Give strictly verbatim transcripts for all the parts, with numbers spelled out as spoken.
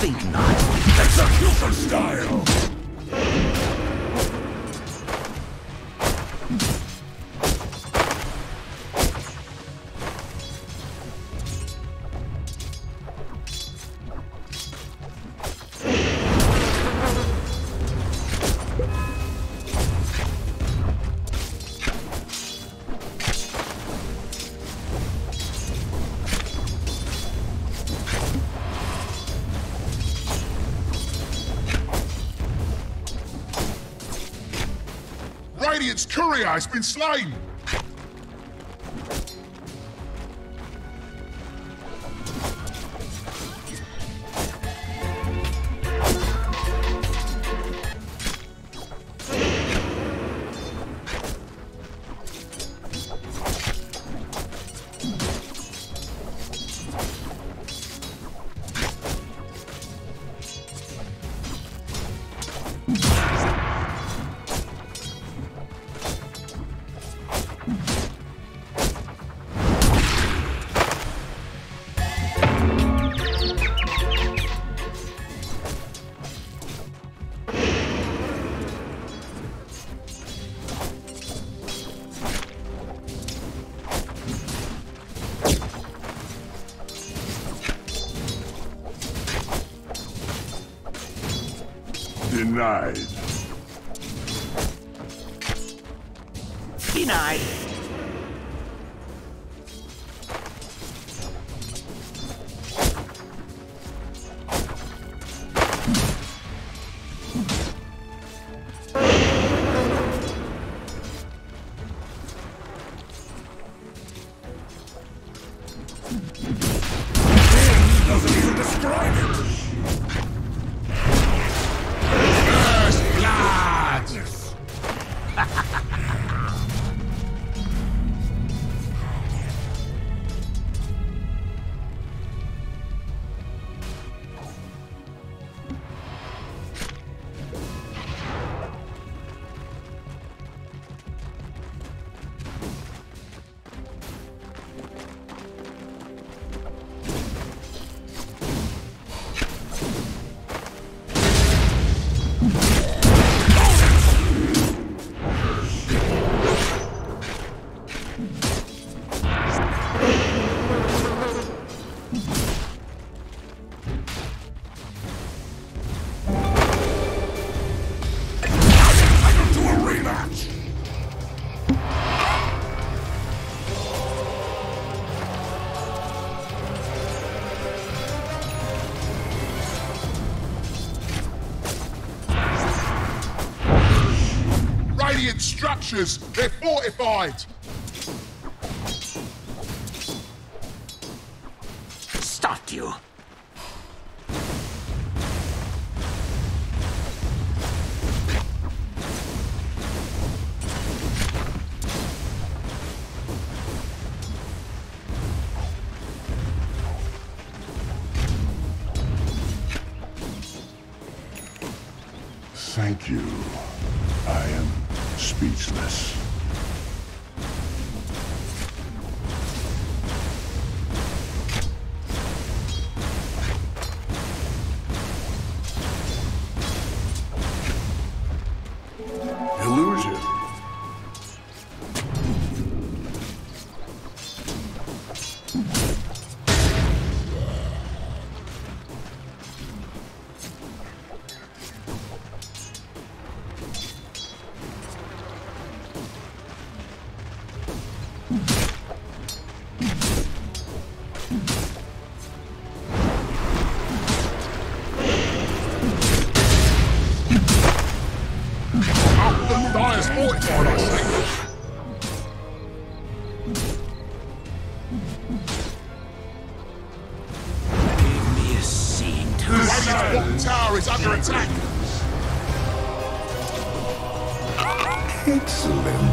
think not. Execution style! Radiant's Curia has been slain! Denied. Denied. Doesn't even describe it. Structures, they're fortified! Stop you! Thank you. I am speechless. Illusion. The tower is under attack! Excellent!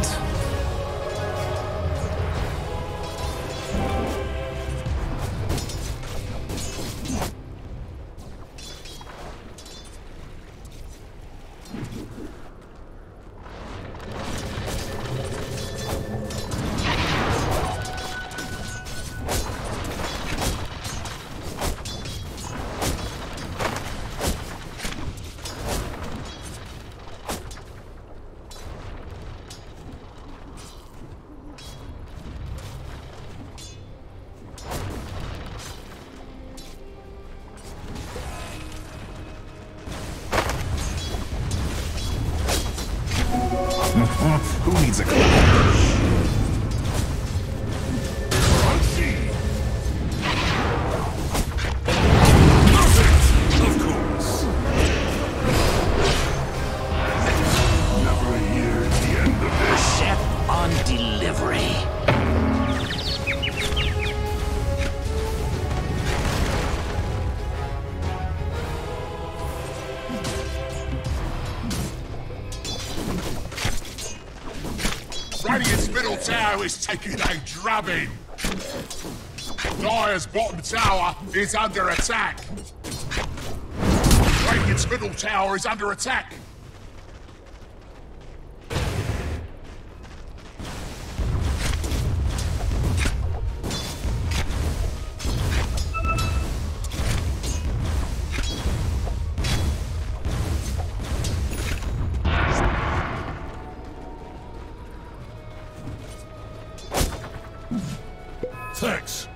Who needs a clown? Radiant's middle tower is taking a drubbing. Dire's bottom tower is under attack. Radiant's middle tower is under attack. Thanks.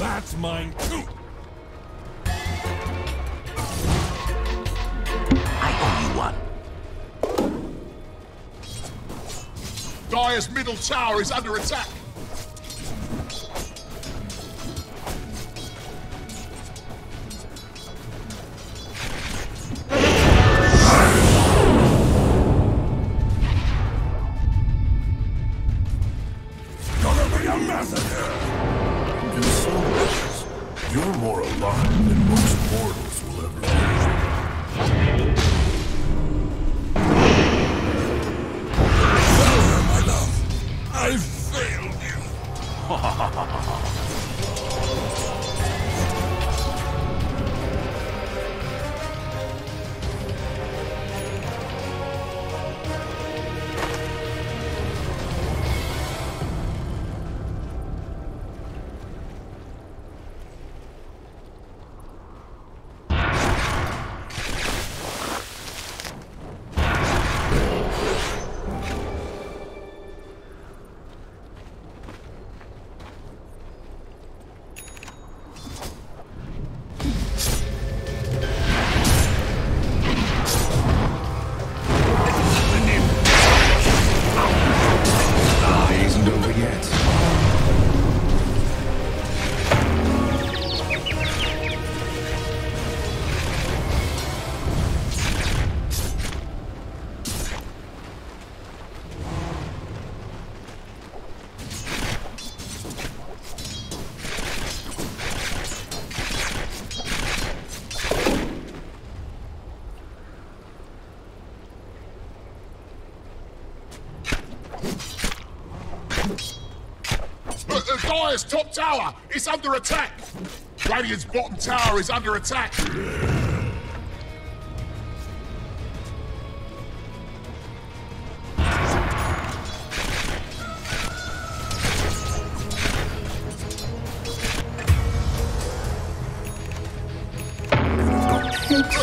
That's mine too! I owe you one. Dire's middle tower is under attack! Gonna be a massacre! In so much, you're more alive than most mortals will ever be. Failure, my love. I failed you. Dire's top tower is under attack. Radiant's bottom tower is under attack.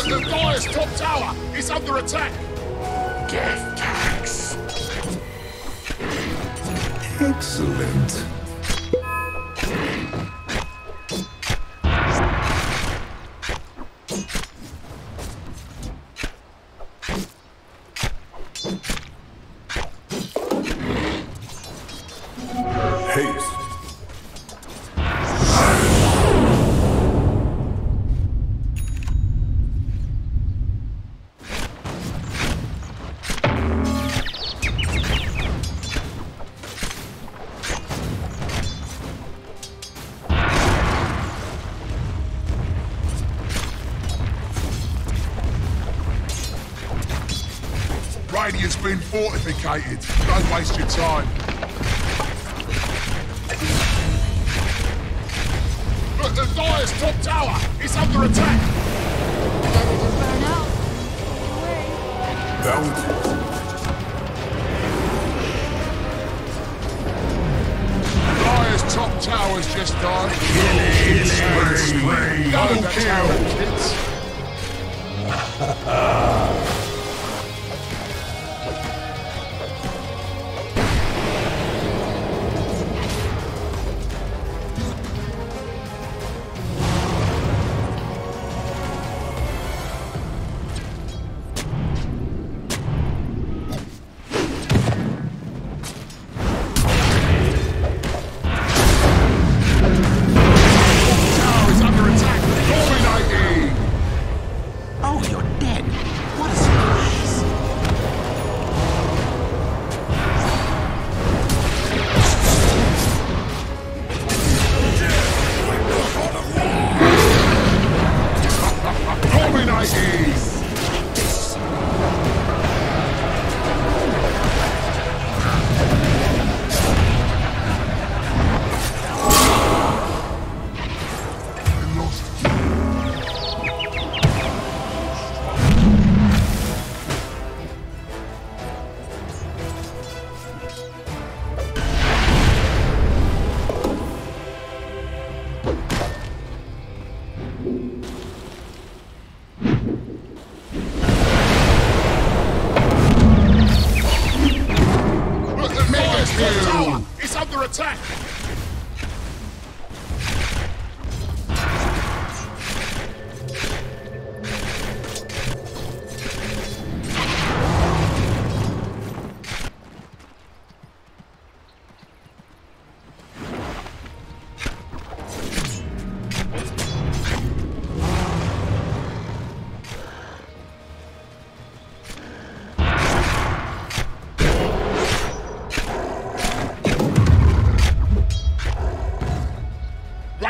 Dire's top tower is under attack. Death tax. Excellent. Haste. been fortificated. Don't waste your time. Look, the Dyer's top tower! It's under attack! Better just burn out. That was it. Top tower's just died. Kill it! Double kill! Kids.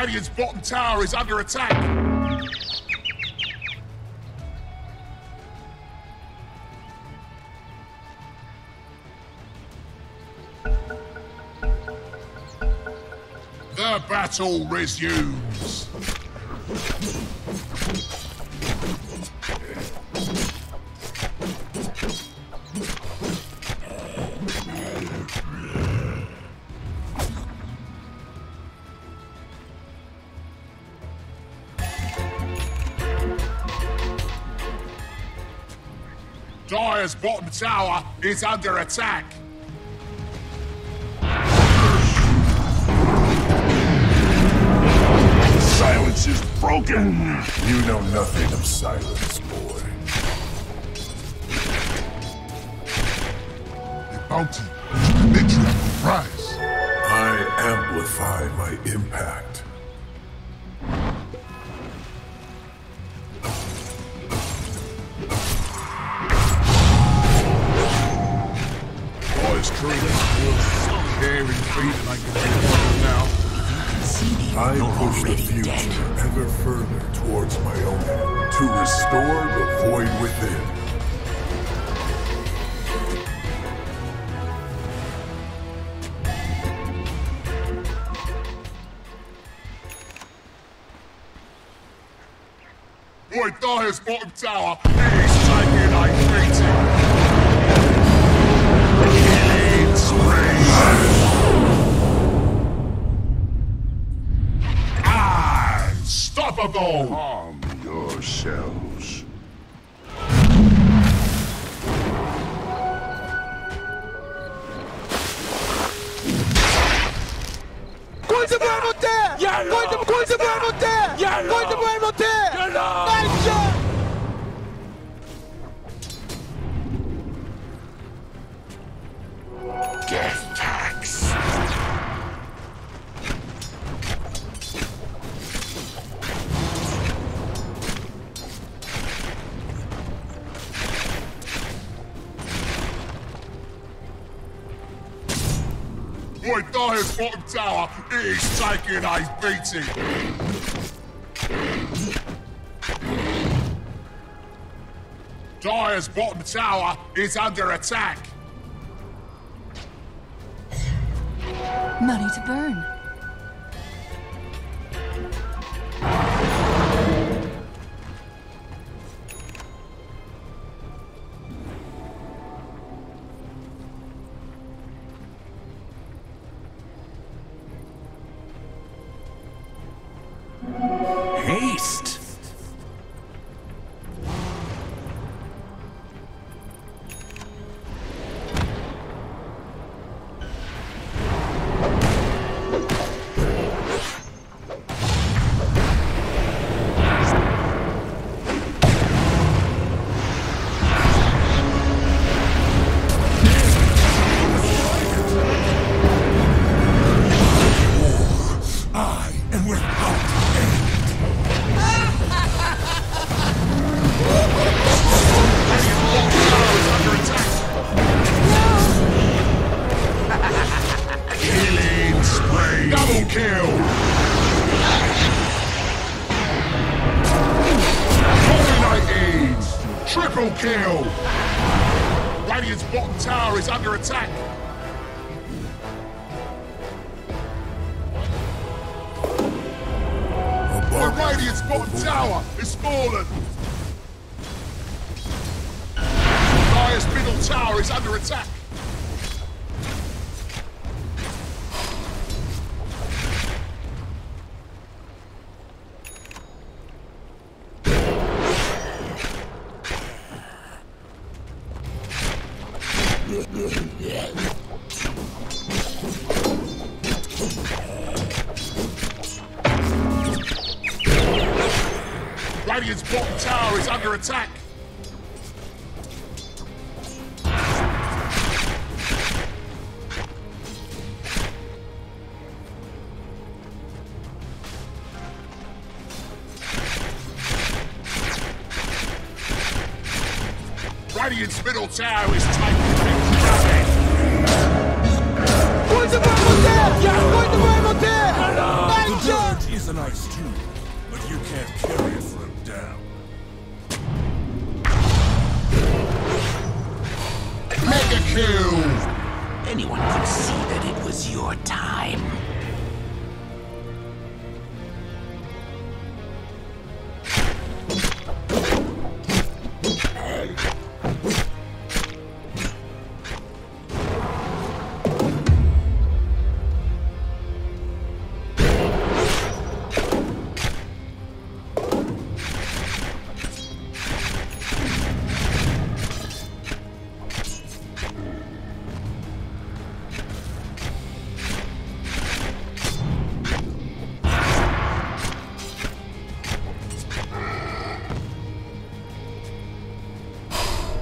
Radiant's bottom tower is under attack. The battle resumes. Dyer's bottom tower is under attack. Silence is broken. You know nothing of silence, boy. The bounty literally rise. I amplify my impact. Truly, you're so caring for you like a man now. I push the future ever further towards my own end to restore the void within. Boy, Dyer's bottom tower is taking a beating. Unstoppable! Calm yourselves. Going to burn out there! Going to burn out there! Going to burn out there! Nice shot! Death tax. Boy, Dyer's bottom tower is taking a beating. Dyer's bottom tower is under attack. Money to burn. Haste. Kill! Radiant's bottom tower is under attack! The Radiant's bottom tower is fallen! Dyer's middle tower is under attack! Radiant's bottom tower is under attack. Radiant's middle tower is taken. Point the Bible down! Yeah, point the Bible down! Thank you! The dirt is a nice tool, but you can't carry it for down. Mega kill! Anyone could see that it was your time.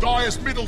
Dyer's middle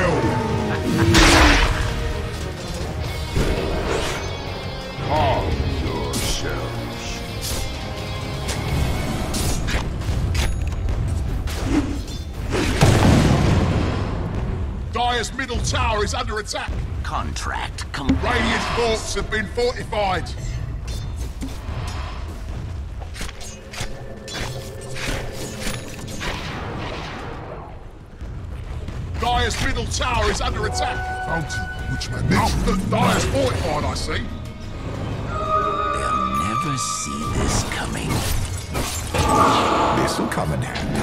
Dyer's middle tower is under attack. Contract complete. Radiant forts have been fortified. Dyer's middle tower is under attack. Fountain, which man? Dyer's no. fortified, I see. They'll never see this coming. This'll come in handy.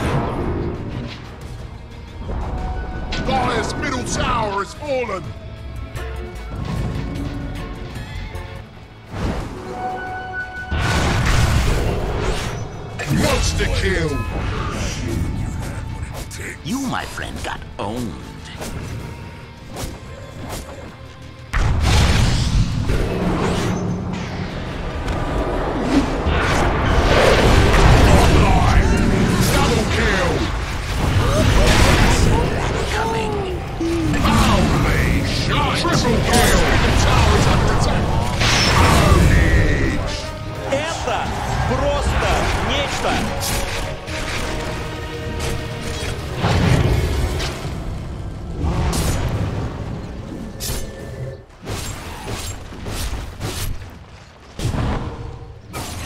Dyer's middle tower has fallen! Monster kill! You, my friend, got owned. Triple kill! просто нечто.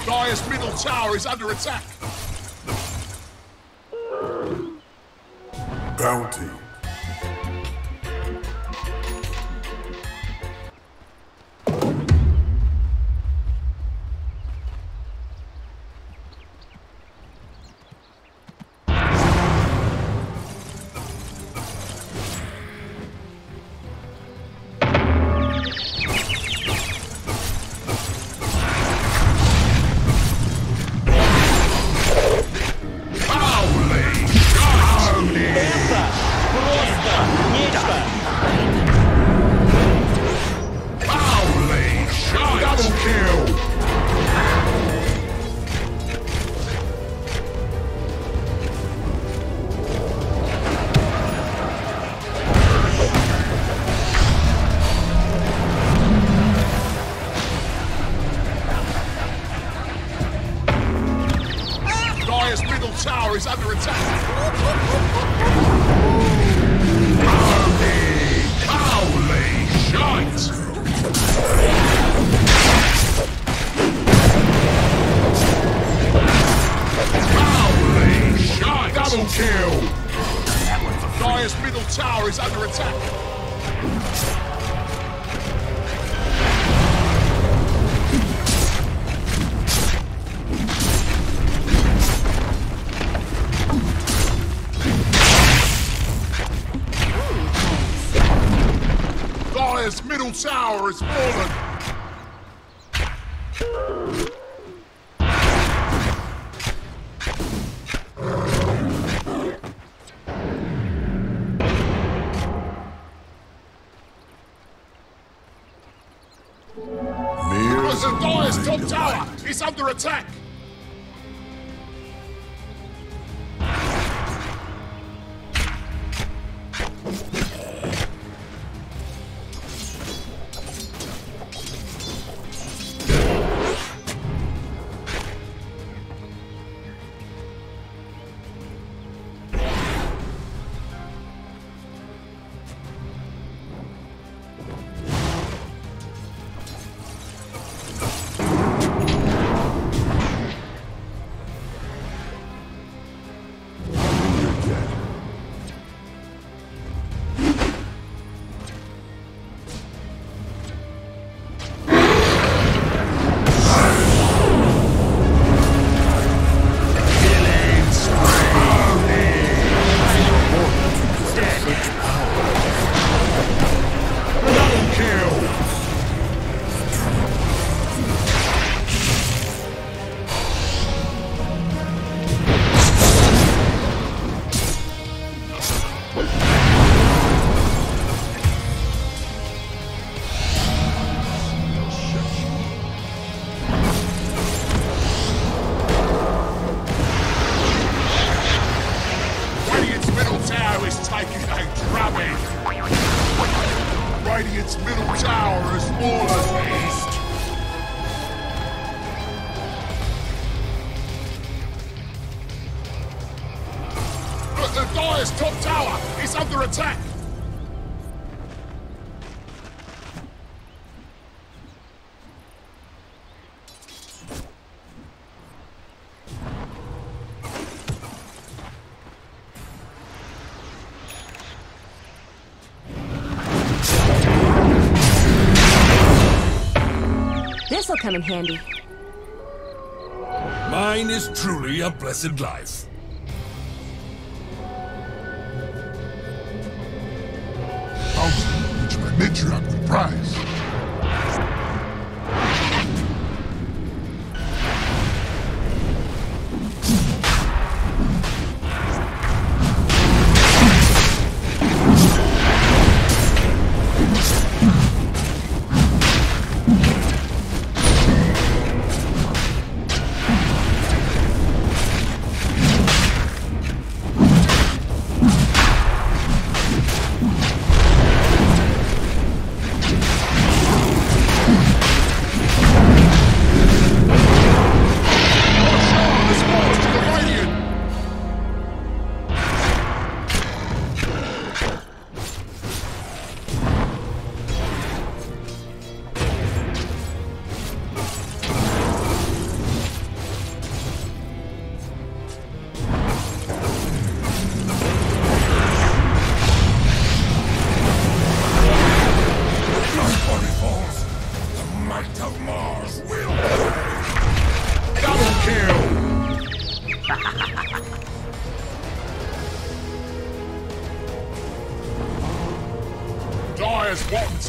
Dyer's middle tower is under attack. Bounty. Is under attack. Holy, holy shite! Holy shite! Double kill! Dyer's middle tower is under attack. This middle tower is fallen. Dyer's top tower is under attack. Radiant's middle tower is fallen. But the Dyer's top tower is under attack. This'll come in handy. Mine is truly a blessed life. Bounty, which my Midrian will prize.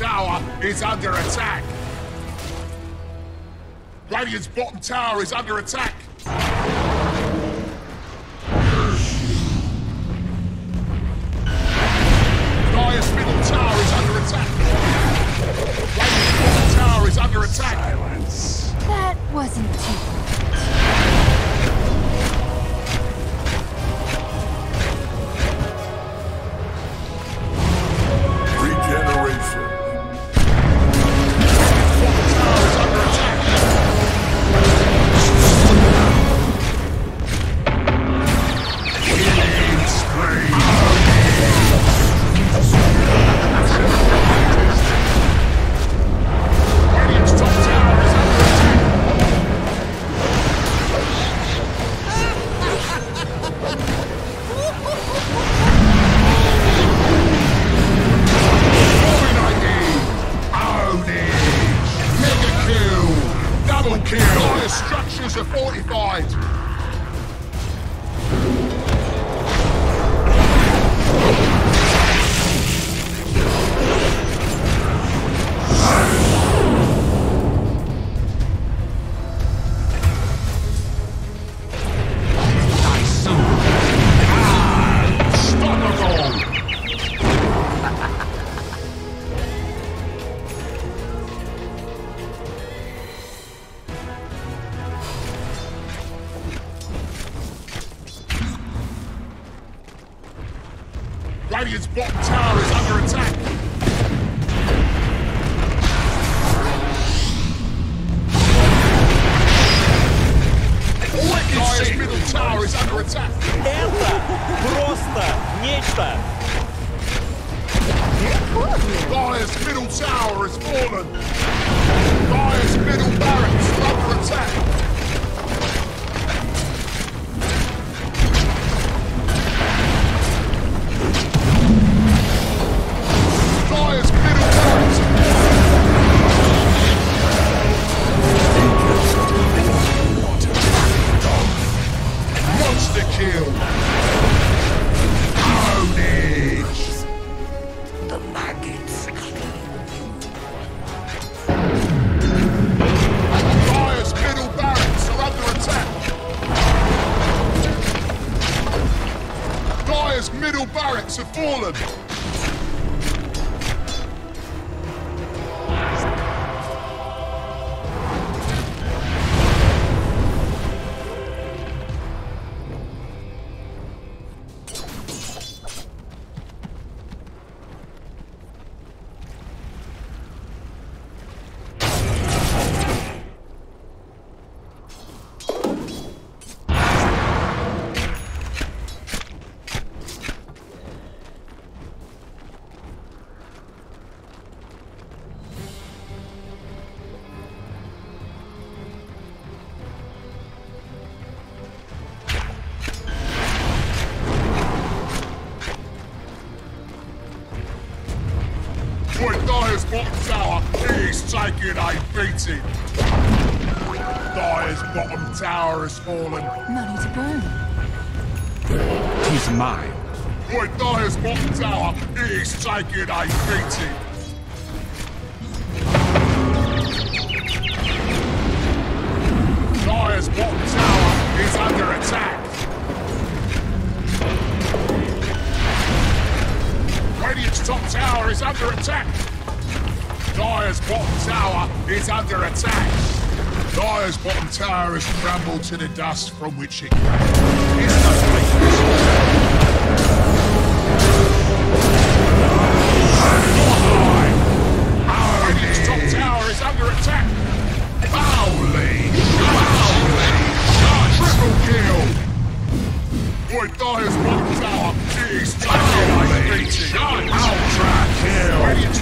tower is under attack. Radiant's bottom tower is under attack. Dire's middle tower is under attack. Radiant's bottom tower is under attack. Silence. That wasn't too bad. Radiant's bottom tower is under attack! Dire's middle tower is under attack! Это просто нечто! Dire's middle tower has fallen! Dire's middle barracks is under attack! Dire's bottom tower is taking a beating. Dire's bottom tower has fallen. Money to burn. He's mine. Boy, Dire's bottom tower is taking a beating. Dire's bottom tower is under attack. Radiant's top tower is under attack. Dire's bottom tower is under attack. Dire's bottom tower is crumbled to the dust from which it came. It's no great business. Radiant's top tower is under attack. Holy! Holy! Triple kill! Boy, Dire's bottom tower is taking a beating. Ultra kill! Radiant's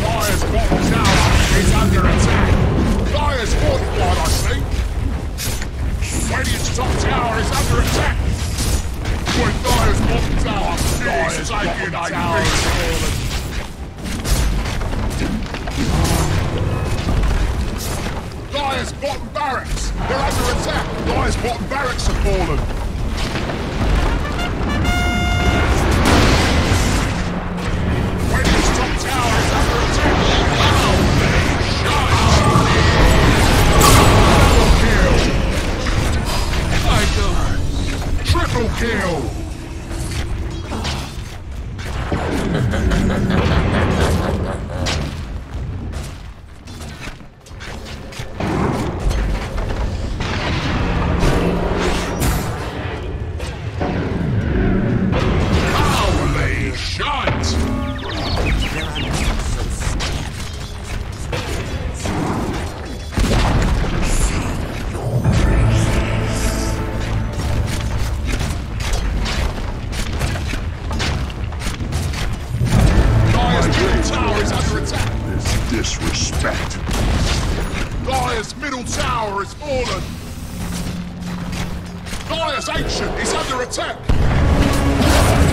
Dire's bottom tower is under attack. Dire's fortified, I see. Radiant's top tower is under attack. When Dire's bottom tower is taking a beating. Dire's bottom barracks, they're under attack. Dire's bottom barracks have fallen. tower is fallen. Goliath's ancient is under attack.